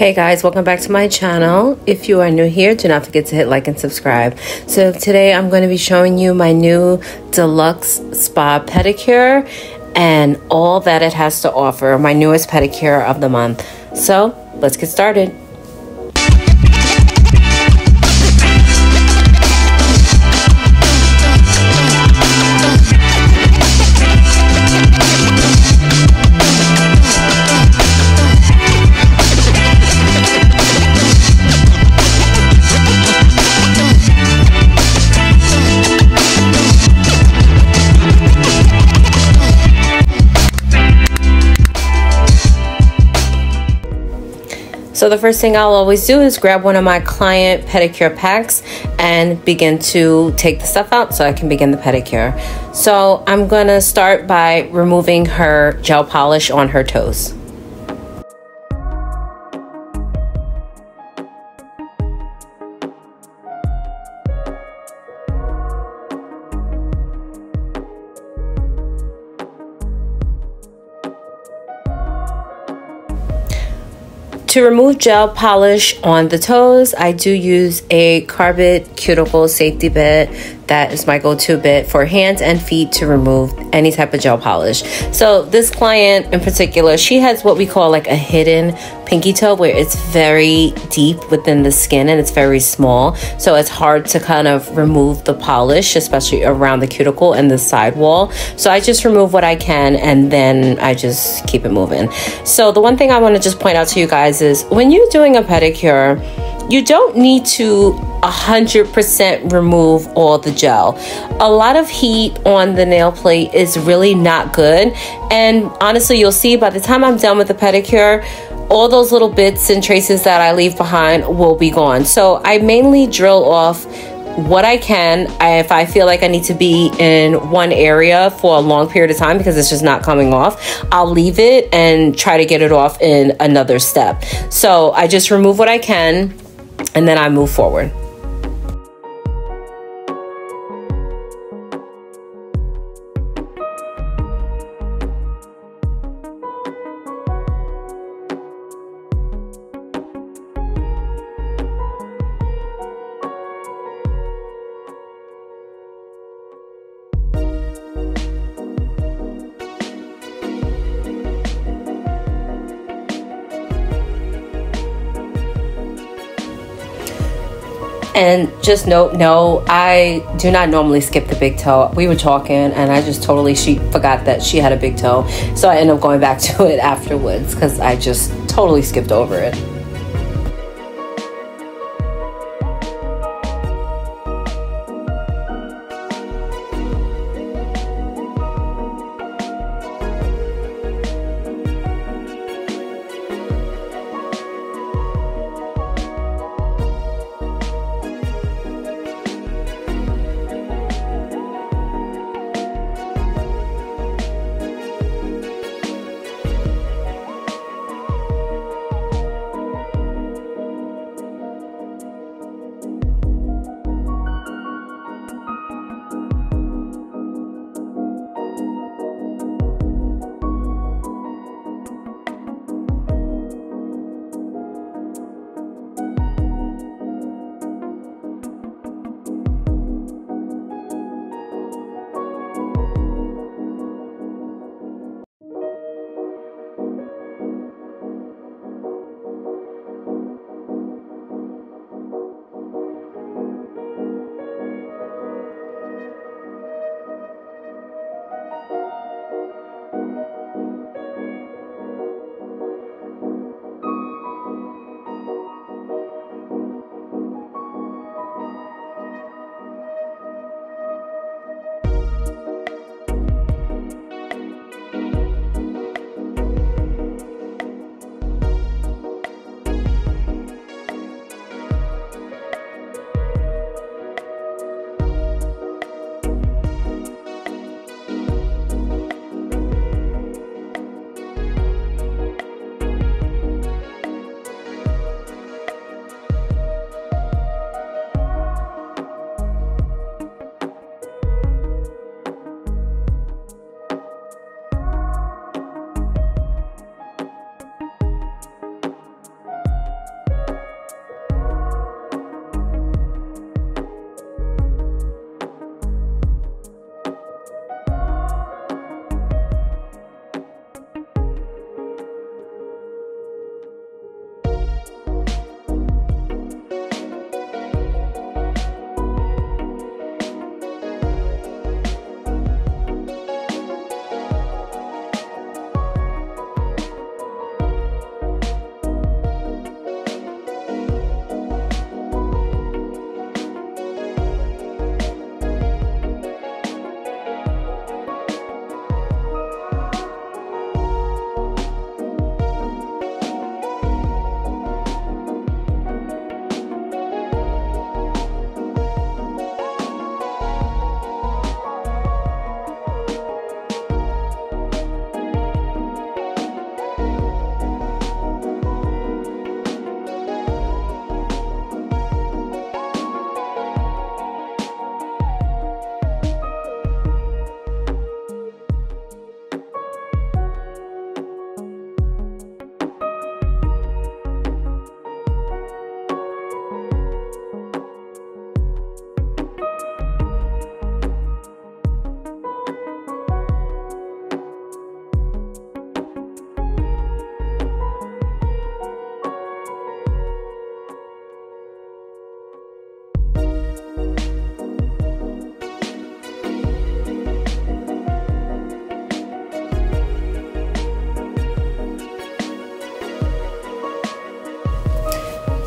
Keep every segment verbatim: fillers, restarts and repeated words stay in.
Hey guys, welcome back to my channel. If you are new here, do not forget to hit like and subscribe. So today I'm going to be showing you my new deluxe spa pedicure and all that it has to offer, my newest pedicure of the month. So let's get started. So the first thing I'll always do is grab one of my client pedicure packs and begin to take the stuff out so I can begin the pedicure. So I'm gonna start by removing her gel polish on her toes. To remove gel polish on the toes, I do use a Carbit cuticle safety bit. That is my go-to bit for hands and feet to remove any type of gel polish. So this client in particular, she has what we call like a hidden pinky toe where it's very deep within the skin and it's very small. So it's hard to kind of remove the polish, especially around the cuticle and the sidewall. So I just remove what I can and then I just keep it moving. So the one thing I want to just point out to you guys is when you're doing a pedicure, you don't need to one hundred percent remove all the gel. A lot of heat on the nail plate is really not good. And honestly, you'll see by the time I'm done with the pedicure, all those little bits and traces that I leave behind will be gone. So I mainly drill off what I can. I, if I feel like I need to be in one area for a long period of time because it's just not coming off, I'll leave it and try to get it off in another step. So I just remove what I can and then I move forward. And just note, no, I do not normally skip the big toe. We were talking and I just totally, she forgot that she had a big toe. So I ended up going back to it afterwards because I just totally skipped over it.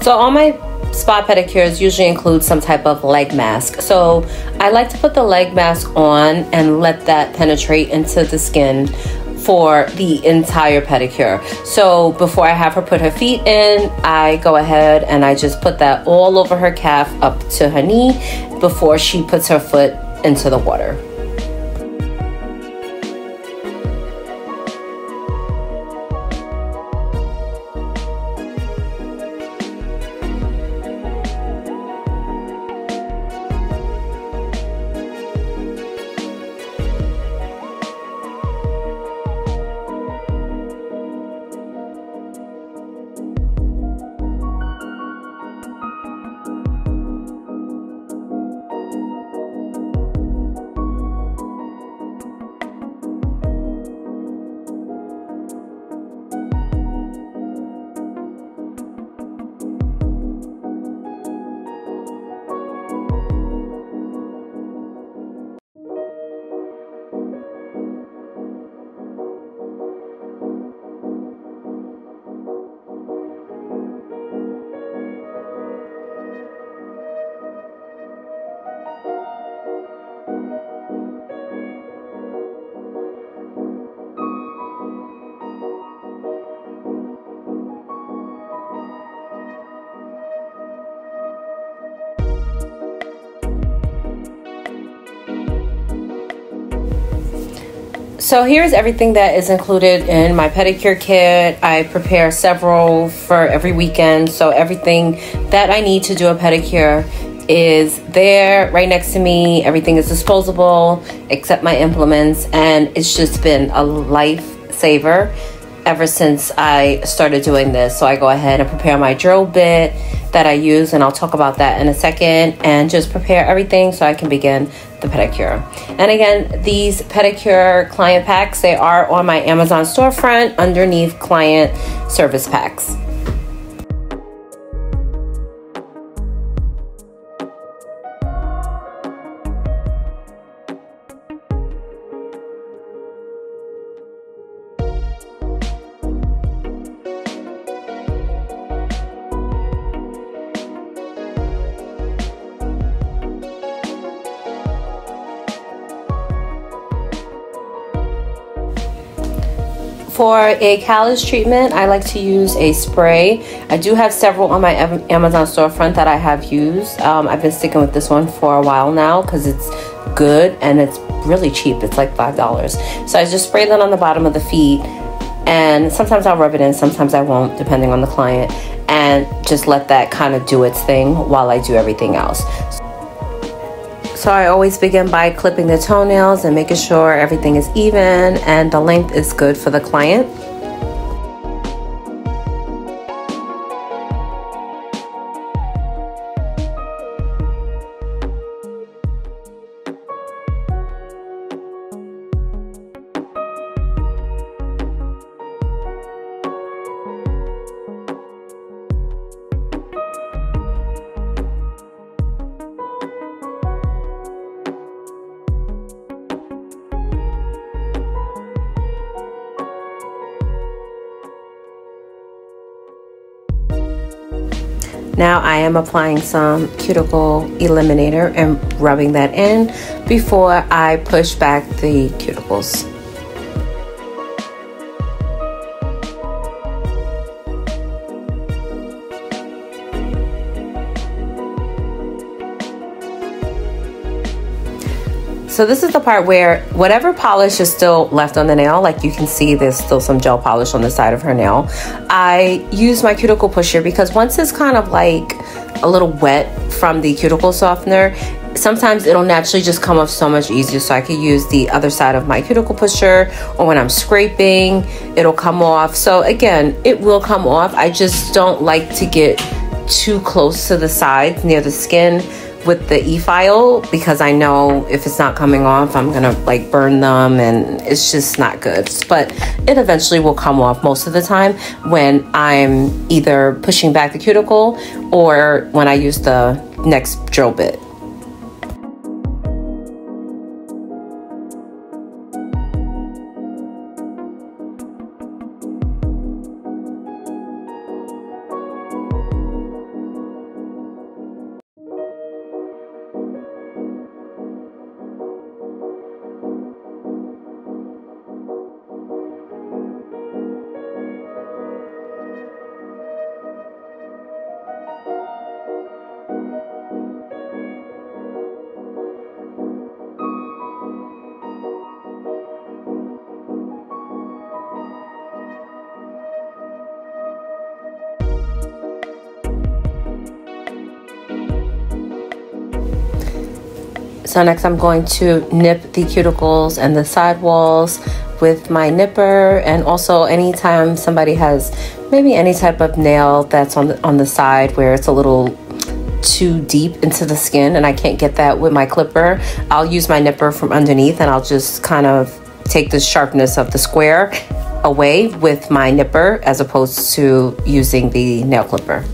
So all my spa pedicures usually include some type of leg mask. So I like to put the leg mask on and let that penetrate into the skin for the entire pedicure. So before I have her put her feet in, I go ahead and I just put that all over her calf up to her knee before she puts her foot into the water. So here's everything that is included in my pedicure kit. I prepare several for every weekend. So everything that I need to do a pedicure is there right next to me. Everything is disposable except my implements. And it's just been a lifesaver ever since I started doing this. So I go ahead and prepare my drill bit that I use, and I'll talk about that in a second, and just prepare everything so I can begin the pedicure. And again, these pedicure client packs, they are on my Amazon storefront underneath client service packs. For a callus treatment, I like to use a spray. I do have several on my Amazon storefront that I have used. Um, I've been sticking with this one for a while now because it's good and it's really cheap. It's like five dollars. So I just spray that on the bottom of the feet, and sometimes I'll rub it in, sometimes I won't, depending on the client, and just let that kind of do its thing while I do everything else. So I always begin by clipping the toenails and making sure everything is even and the length is good for the client. Now I am applying some cuticle eliminator and rubbing that in before I push back the cuticles. So this is the part where whatever polish is still left on the nail, like you can see there's still some gel polish on the side of her nail, I use my cuticle pusher, because once it's kind of like a little wet from the cuticle softener, sometimes it'll naturally just come off so much easier. So I could use the other side of my cuticle pusher, or when I'm scraping, it'll come off. So again, it will come off. I just don't like to get too close to the sides near the skin with the e-file, because I know if it's not coming off, I'm gonna like burn them, and it's just not good. But it eventually will come off most of the time when I'm either pushing back the cuticle or when I use the next drill bit. So next I'm going to nip the cuticles and the sidewalls with my nipper, and also anytime somebody has maybe any type of nail that's on the, on the side where it's a little too deep into the skin and I can't get that with my clipper, I'll use my nipper from underneath and I'll just kind of take the sharpness of the square away with my nipper as opposed to using the nail clipper.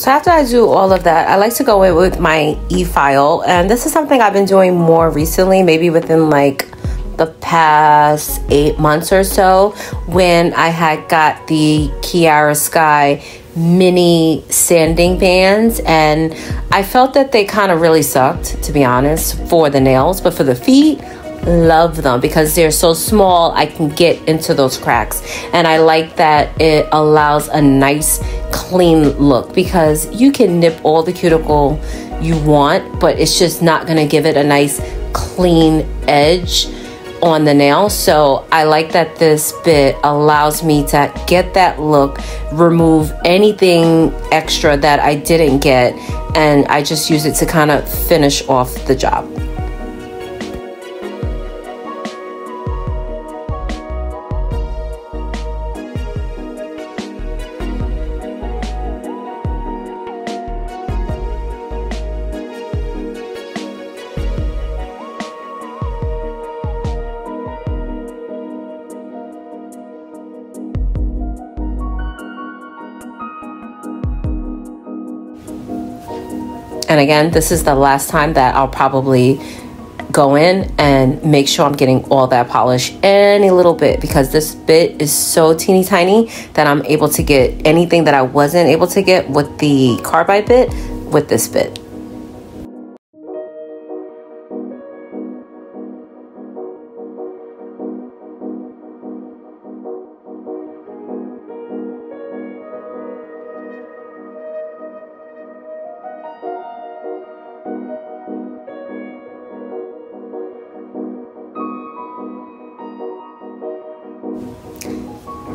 So after I do all of that, I like to go in with my e-file, and this is something I've been doing more recently, maybe within like the past eight months or so, when I had got the Kiara Sky mini sanding bands, and I felt that they kind of really sucked, to be honest, for the nails, but for the feet, love them because they're so small I can get into those cracks, and I like that it allows a nice clean look because you can nip all the cuticle you want, but it's just not going to give it a nice clean edge on the nail. So I like that this bit allows me to get that look, remove anything extra that I didn't get, and I just use it to kind of finish off the job. And again, this is the last time that I'll probably go in and make sure I'm getting all that polish, any little bit, because this bit is so teeny tiny that I'm able to get anything that I wasn't able to get with the carbide bit with this bit.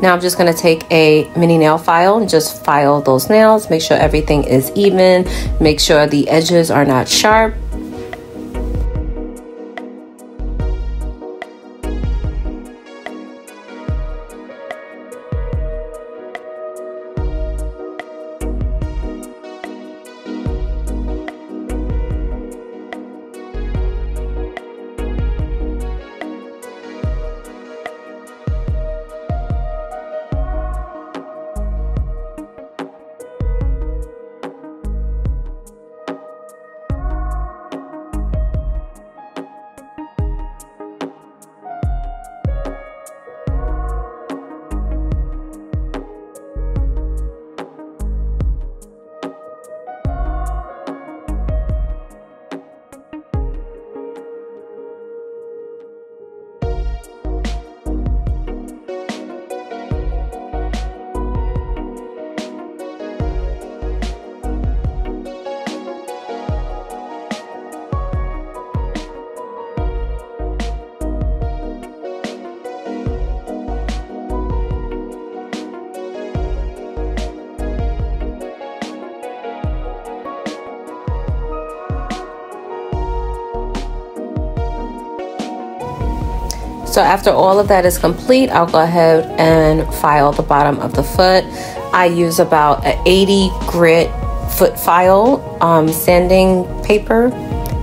Now I'm just going to take a mini nail file and just file those nails, make sure everything is even, make sure the edges are not sharp. So after all of that is complete, I'll go ahead and file the bottom of the foot. I use about an eighty grit foot file um, sanding paper.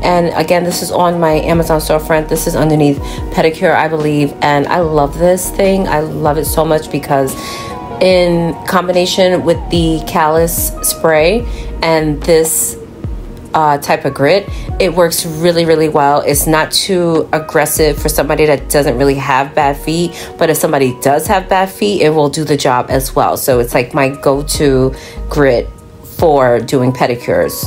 And again, this is on my Amazon storefront. This is underneath Pedicure, I believe. And I love this thing. I love it so much because in combination with the callus spray and this uh, type of grit, it works really, really well. It's not too aggressive for somebody that doesn't really have bad feet. But if somebody does have bad feet, it will do the job as well. So it's like my go-to grit for doing pedicures.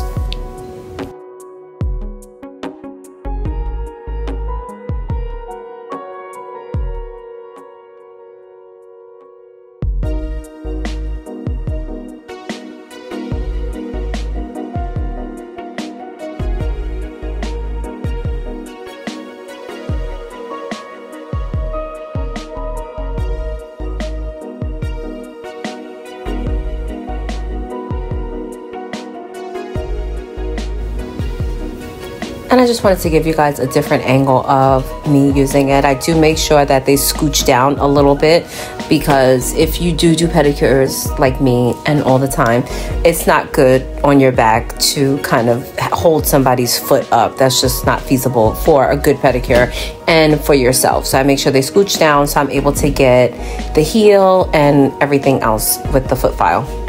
And I just wanted to give you guys a different angle of me using it. I do make sure that they scooch down a little bit, because if you do do pedicures like me and all the time, it's not good on your back to kind of hold somebody's foot up. That's just not feasible for a good pedicure and for yourself. So I make sure they scooch down so I'm able to get the heel and everything else with the foot file.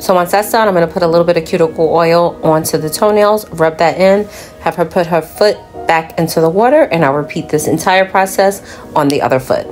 So once that's done, I'm going to put a little bit of cuticle oil onto the toenails, rub that in, have her put her foot back into the water, and I'll repeat this entire process on the other foot.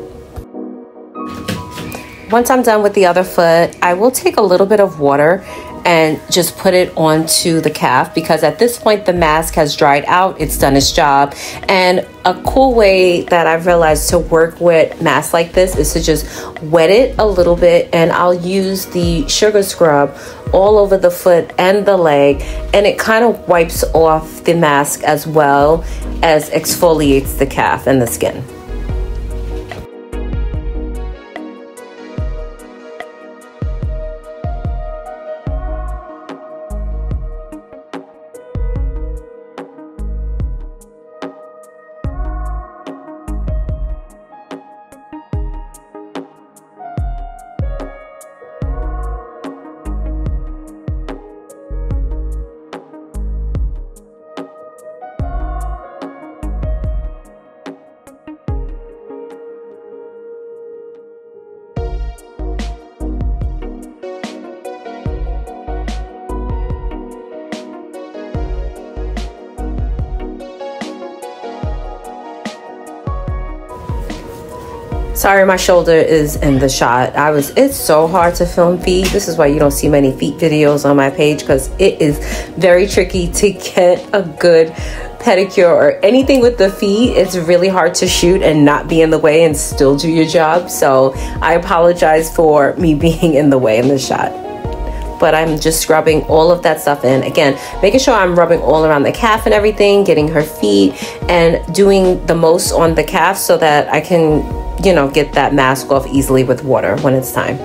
Once I'm done with the other foot, I will take a little bit of water and just put it onto the calf, because at this point the mask has dried out, it's done its job. And a cool way that I've realized to work with masks like this is to just wet it a little bit, and I'll use the sugar scrub all over the foot and the leg, and it kind of wipes off the mask as well as exfoliates the calf and the skin. Sorry, my shoulder is in the shot. I was, it's so hard to film feet. This is why you don't see many feet videos on my page, because it is very tricky to get a good pedicure or anything with the feet. It's really hard to shoot and not be in the way and still do your job. So I apologize for me being in the way in the shot. But I'm just scrubbing all of that stuff in. Again, making sure I'm rubbing all around the calf and everything, getting her feet and doing the most on the calf so that I can, you know, get that mask off easily with water when it's time.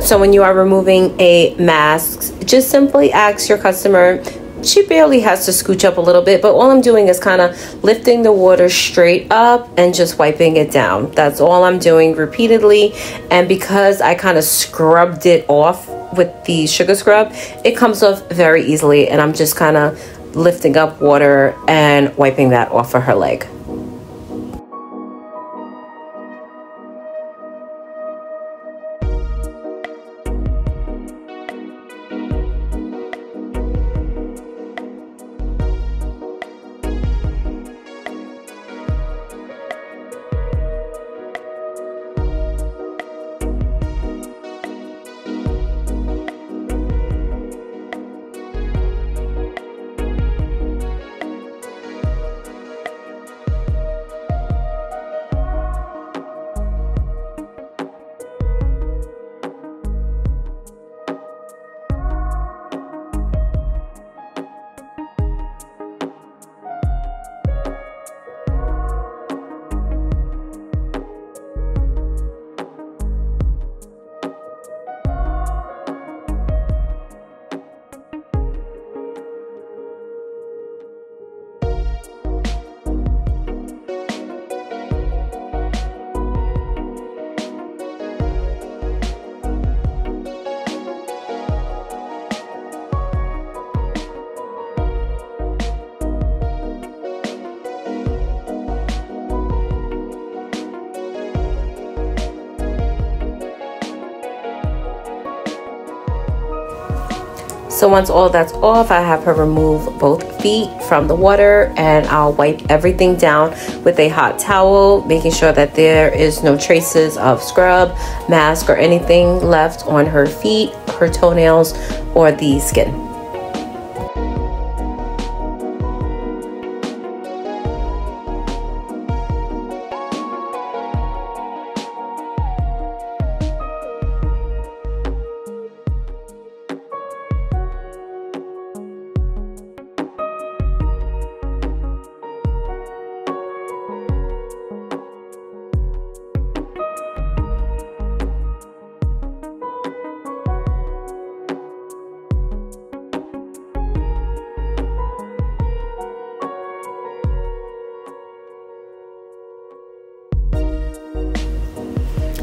So when you are removing a mask, just simply ask your customer. She barely has to scooch up a little bit, but all I'm doing is kind of lifting the water straight up and just wiping it down. That's all I'm doing repeatedly. And because I kind of scrubbed it off with the sugar scrub, it comes off very easily. And I'm just kind of lifting up water and wiping that off of her leg. So once all that's off, I have her remove both feet from the water, and I'll wipe everything down with a hot towel, making sure that there is no traces of scrub, mask, or anything left on her feet, her toenails, or the skin.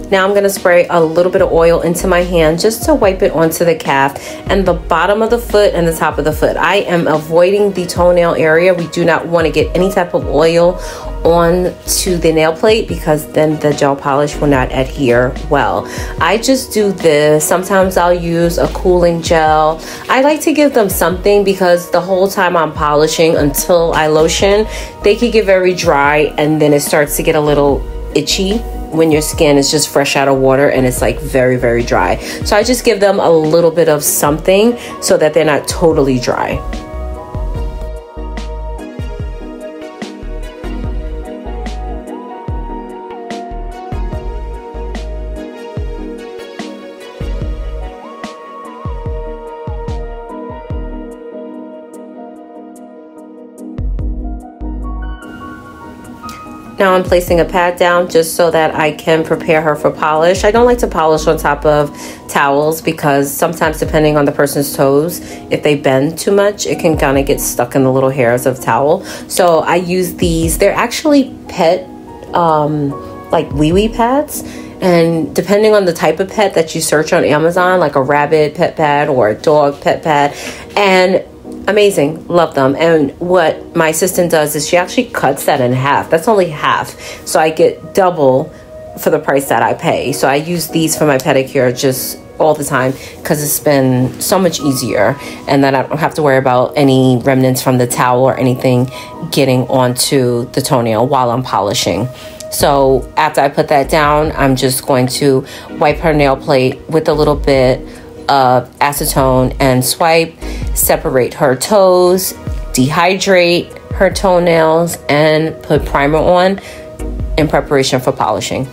Now I'm going to spray a little bit of oil into my hand just to wipe it onto the calf and the bottom of the foot and the top of the foot. I am avoiding the toenail area. We do not want to get any type of oil on to the nail plate because then the gel polish will not adhere well. I just do this. Sometimes I'll use a cooling gel. I like to give them something because the whole time I'm polishing until I lotion, they could get very dry and then it starts to get a little itchy when your skin is just fresh out of water and it's like very very dry. So I just give them a little bit of something so that they're not totally dry. Now I'm placing a pad down just so that I can prepare her for polish. I don't like to polish on top of towels because sometimes, depending on the person's toes, if they bend too much, it can kind of get stuck in the little hairs of towel. So I use these. They're actually pet um, like wee-wee pads. And depending on the type of pet that you search on Amazon, like a rabbit pet pad or a dog pet pad, and amazing, love them. And what my assistant does is she actually cuts that in half. That's only half, so I get double for the price that I pay. So I use these for my pedicure just all the time because it's been so much easier, and that I don't have to worry about any remnants from the towel or anything getting onto the toenail while I'm polishing. So after I put that down, I'm just going to wipe her nail plate with a little bit of acetone and swipe, separate her toes, dehydrate her toenails, and put primer on in preparation for polishing.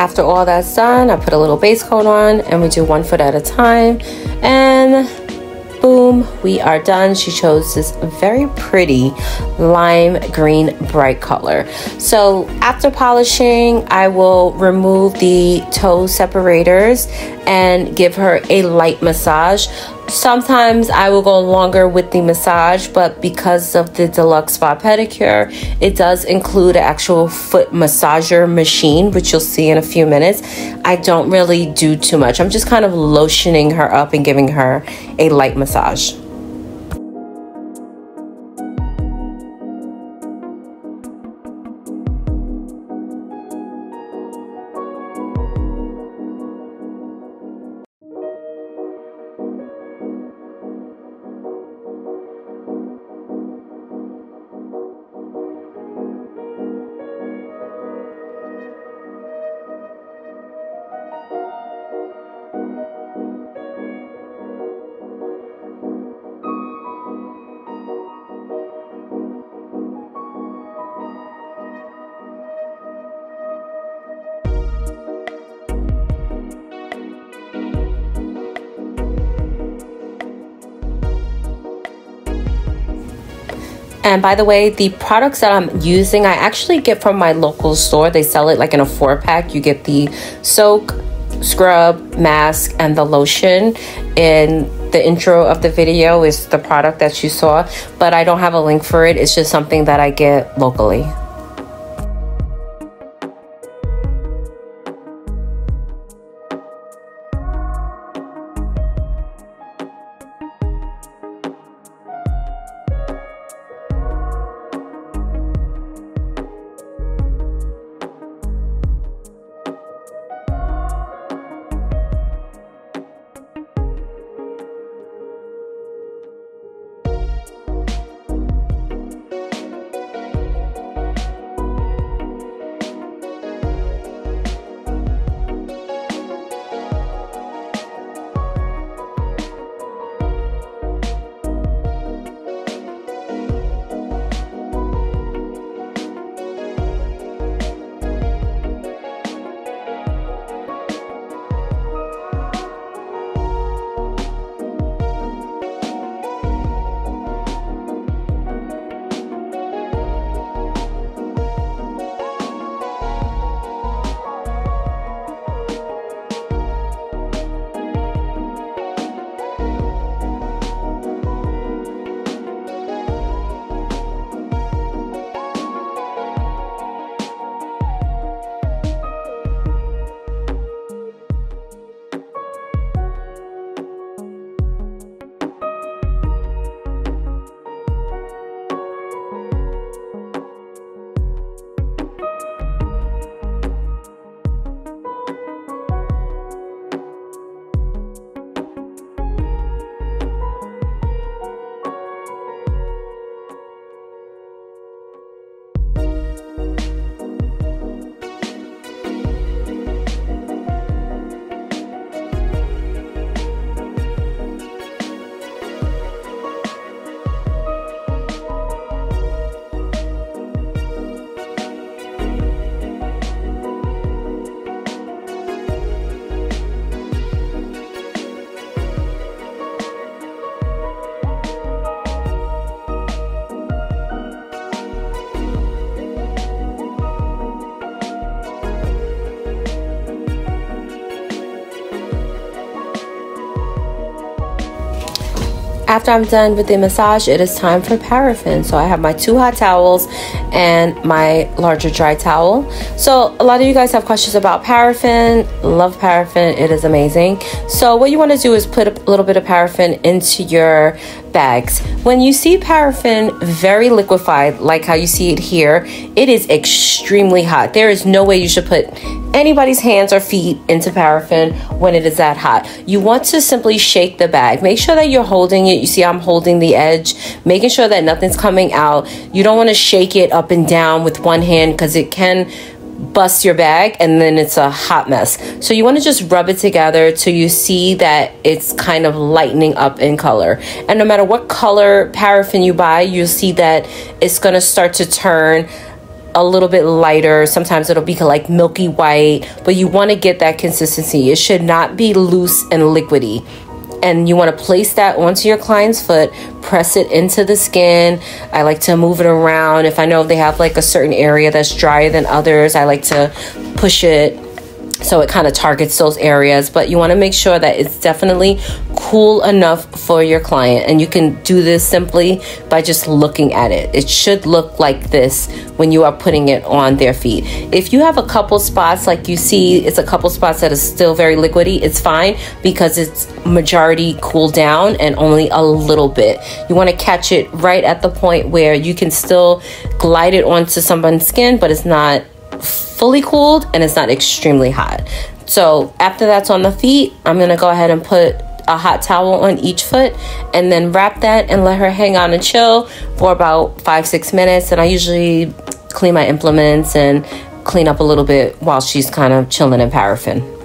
After all that's done, I put a little base coat on and we do one foot at a time, and boom, we are done. She chose this very pretty lime green bright color. So after polishing, I will remove the toe separators and give her a light massage. Sometimes I will go longer with the massage, but because of the Deluxe Spa Pedicure, it does include an actual foot massager machine, which you'll see in a few minutes. I don't really do too much. I'm just kind of lotioning her up and giving her a light massage. And by the way, the products that I'm using, I actually get from my local store. They sell it like in a four pack. You get the soak, scrub, mask, and the lotion. In the intro of the video is the product that you saw, but I don't have a link for it. It's just something that I get locally. After I'm done with the massage, it is time for paraffin. So I have my two hot towels and my larger dry towel. So a lot of you guys have questions about paraffin. Love paraffin, it is amazing. So what you want to do is put a little bit of paraffin into your bags. When you see paraffin very liquefied, like how you see it here, it is extremely hot. There is no way you should put anybody's hands or feet into paraffin when it is that hot. You want to simply shake the bag. Make sure that you're holding it. You see I'm holding the edge, making sure that nothing's coming out. You don't want to shake it up and down with one hand because it can bust your bag and then it's a hot mess. So you want to just rub it together till you see that it's kind of lightening up in color. And no matter what color paraffin you buy, you'll see that it's going to start to turn a little bit lighter. Sometimes it'll be like milky white, but you want to get that consistency. It should not be loose and liquidy. And you want to place that onto your client's foot, press it into the skin. I like to move it around. If I know they have like a certain area that's drier than others, I like to push it so it kind of targets those areas. But you want to make sure that it's definitely cool enough for your client. And you can do this simply by just looking at it. It should look like this when you are putting it on their feet. If you have a couple spots, like you see, it's a couple spots that are still very liquidy, it's fine because it's majority cool down and only a little bit. You want to catch it right at the point where you can still glide it onto someone's skin, but it's not fully cooled and it's not extremely hot. So after that's on the feet, I'm gonna go ahead and put a hot towel on each foot and then wrap that and let her hang on and chill for about five six minutes. And I usually clean my implements and clean up a little bit while she's kind of chilling in paraffin.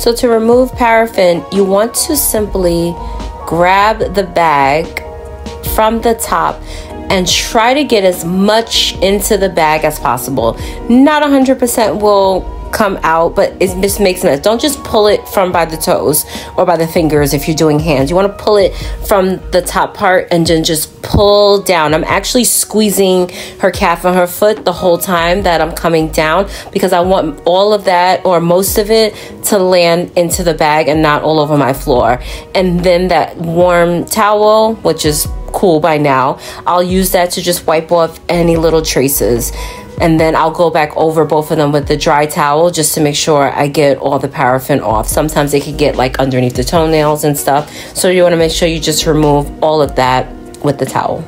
So to remove paraffin, you want to simply grab the bag from the top and try to get as much into the bag as possible. Not one hundred percent will come out, but it just makes sense. Don't just pull it from by the toes or by the fingers if you're doing hands. You want to pull it from the top part and then just pull down. I'm actually squeezing her calf and her foot the whole time that I'm coming down because I want all of that or most of it to land into the bag and not all over my floor. And then that warm towel, which is cool by now, I'll use that to just wipe off any little traces. And then I'll go back over both of them with the dry towel just to make sure I get all the paraffin off. Sometimes they can get like underneath the toenails and stuff. So you want to make sure you just remove all of that with the towel.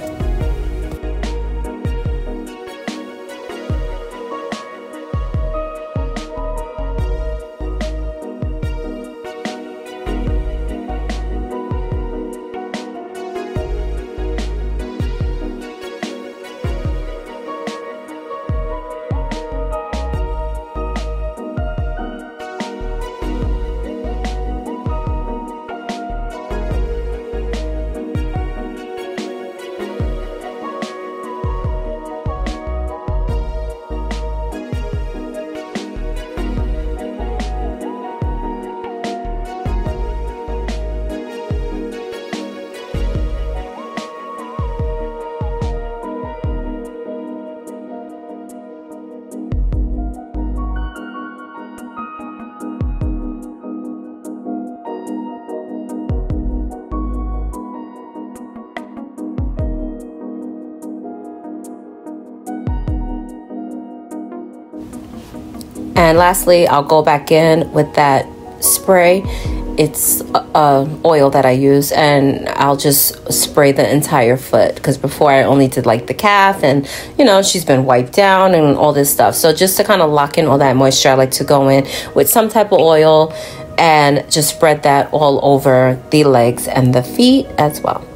And lastly, I'll go back in with that spray. It's uh, oil that I use, and I'll just spray the entire foot because before I only did like the calf and, you know, she's been wiped down and all this stuff. So just to kind of lock in all that moisture, I like to go in with some type of oil and just spread that all over the legs and the feet as well.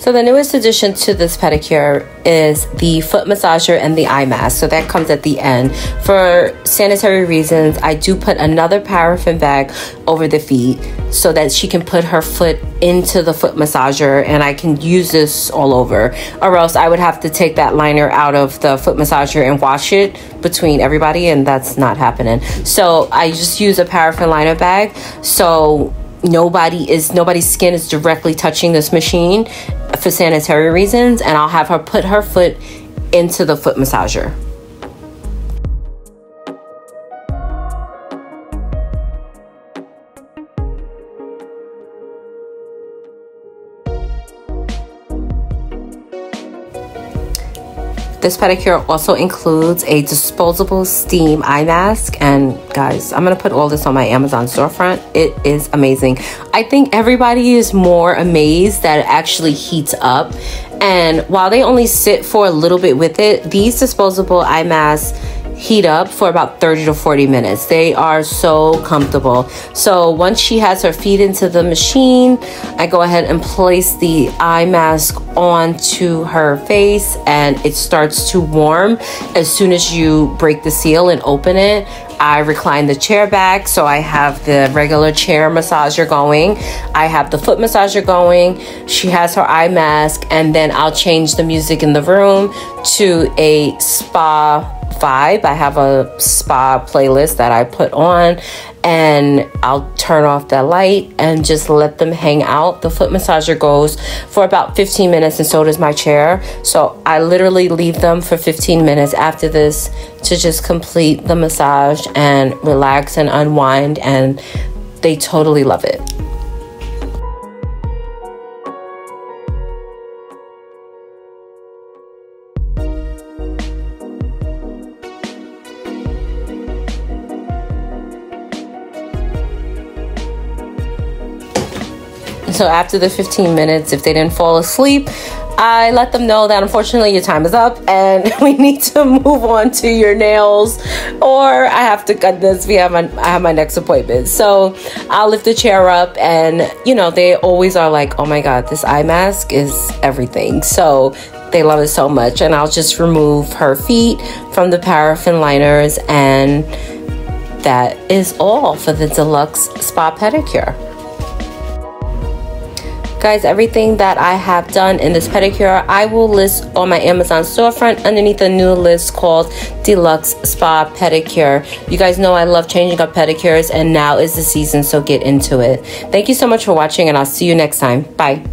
So the newest addition to this pedicure is the foot massager and the eye mask. So that comes at the end. For sanitary reasons, I do put another paraffin bag over the feet so that she can put her foot into the foot massager and I can use this all over, or else I would have to take that liner out of the foot massager and wash it between everybody, and that's not happening. So I just use a paraffin liner bag so nobody is nobody's skin is directly touching this machine for sanitary reasons, and I'll have her put her foot into the foot massager. This pedicure also includes a disposable steam eye mask. And guys, I'm going to put all this on my Amazon storefront. It is amazing. I think everybody is more amazed that it actually heats up. And while they only sit for a little bit with it, these disposable eye masks heat up for about thirty to forty minutes. They are so comfortable. So once she has her feet into the machine, I go ahead and place the eye mask onto her face, and it starts to warm. As soon as you break the seal and open it, I recline the chair back, so I have the regular chair massager going, I have the foot massager going, she has her eye mask, and then I'll change the music in the room to a spa vibe. I have a spa playlist that I put on, and I'll turn off that light and just let them hang out. The foot massager goes for about fifteen minutes, and so does my chair. So I literally leave them for fifteen minutes after this to just complete the massage and relax and unwind, and they totally love it. So after the fifteen minutes, if they didn't fall asleep, I let them know that unfortunately your time is up and we need to move on to your nails, or I have to cut this. We have my, I have my next appointment. So I'll lift the chair up, and you know, they always are like, oh my God, this eye mask is everything. So they love it so much. And I'll just remove her feet from the paraffin liners, and that is all for the deluxe spa pedicure. Guys, everything that I have done in this pedicure, I will list on my Amazon storefront underneath a new list called Deluxe Spa Pedicure. You guys know I love changing up pedicures, and now is the season, so get into it. Thank you so much for watching, and I'll see you next time. Bye.